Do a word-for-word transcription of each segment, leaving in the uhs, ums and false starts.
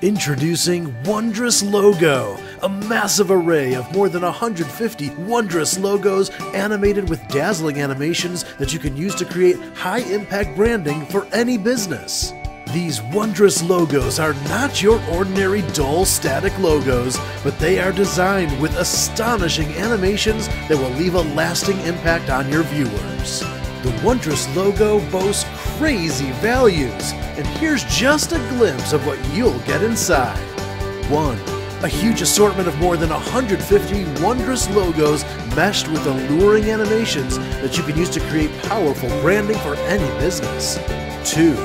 Introducing Wondrous Logo, a massive array of more than one hundred fifty wondrous logos animated with dazzling animations that you can use to create high-impact branding for any business. These wondrous logos are not your ordinary dull, static logos, but they are designed with astonishing animations that will leave a lasting impact on your viewers. The Wondrous Logo boasts crazy values, and here's just a glimpse of what you'll get inside. one. A huge assortment of more than one hundred fifty wondrous logos meshed with alluring animations that you can use to create powerful branding for any business. two.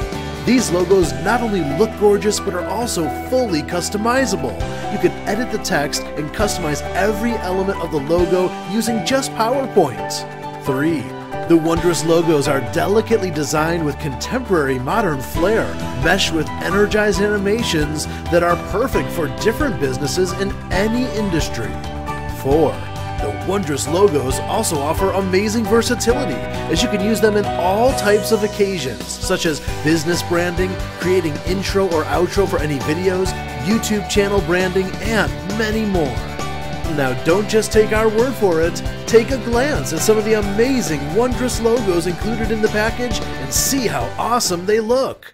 These logos not only look gorgeous, but are also fully customizable. You can edit the text and customize every element of the logo using just PowerPoint. three. The wondrous logos are delicately designed with contemporary modern flair, meshed with energized animations that are perfect for different businesses in any industry. four. The wondrous logos also offer amazing versatility, as you can use them in all types of occasions, such as business branding, creating intro or outro for any videos, YouTube channel branding, and many more. Now don't just take our word for it, take a glance at some of the amazing wondrous logos included in the package and see how awesome they look.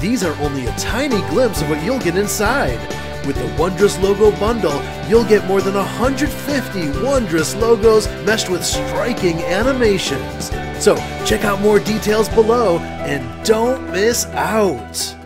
These are only a tiny glimpse of what you'll get inside. With the Wondrous Logo Bundle, you'll get more than one hundred fifty wondrous logos meshed with striking animations. So check out more details below and don't miss out!